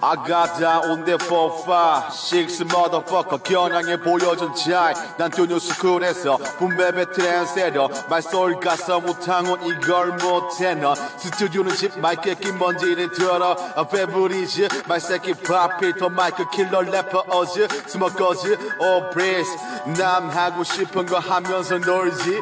I got down on the 4, 5, 6 motherfucker 겨냥해 보여준 차이 난 뛰어뉴 스쿨에서 분배배 트랜세러 말소울 가서 못한건 이걸 못해 너 스튜디오는 집 마이크에 낀 먼지를 들어 페브리즈 말새끼 파피터 마이크 킬러 래퍼 어즈 스모커즈 오 브리스 남 하고 싶은 거 하면서 놀지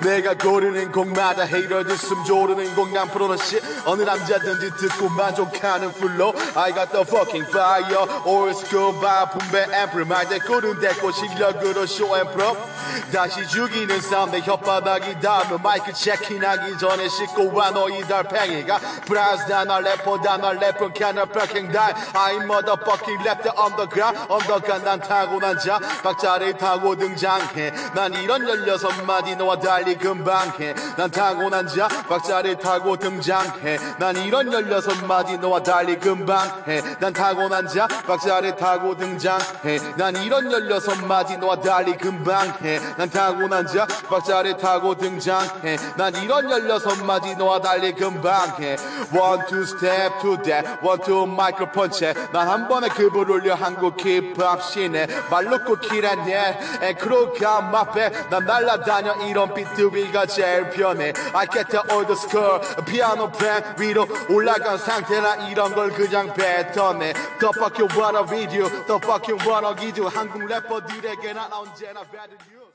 내가 고르는 곡마다 헤이러들 숨 조르는 곡 난 프로는 씨 어느 남자든지 듣고 만족하는 플로우 I got the fucking fire old school vibe 분배 앰플 말대 꾸는 대고 실력으로 쇼 앤 프로 다시 죽이는 삶 내 혓바닥이 닿으면 마이크 체킹하기 전에 씻고 와 너희 달팽이가 브라스 단어 래퍼 단어 래퍼 can't fucking die I'm motherfucking rap the underground 언더간 난 타고난 자 박자를 타고 등장해 난 이런 16마디 너와 달리 금방 해 난 타고난 자 박자를 타고 등장해 난 이런 16마디 너와 달리 금방 해 난 타고난 자 박자를 타고 등장해 난 이런 16마디 너와 달리 금방 해 난 타고난 자 박자를 타고 등장해 난 이런 16마디 너와 달리 금방 해 1, 2 step to that 1, 2 마이크 펀치 난 한 번에 급을 올려 한국 힙합 씬에 말로 꽂히라네 에크로가 마패 난 날라다녀 이런 비트위가 제일 편해 I get the old school 피아노 펜 위로 올라간 상태라 이런 걸 그냥 뱉어내 The fuck you wanna video The fuck you wanna give you 한국 래퍼들에게 난 언제나 better you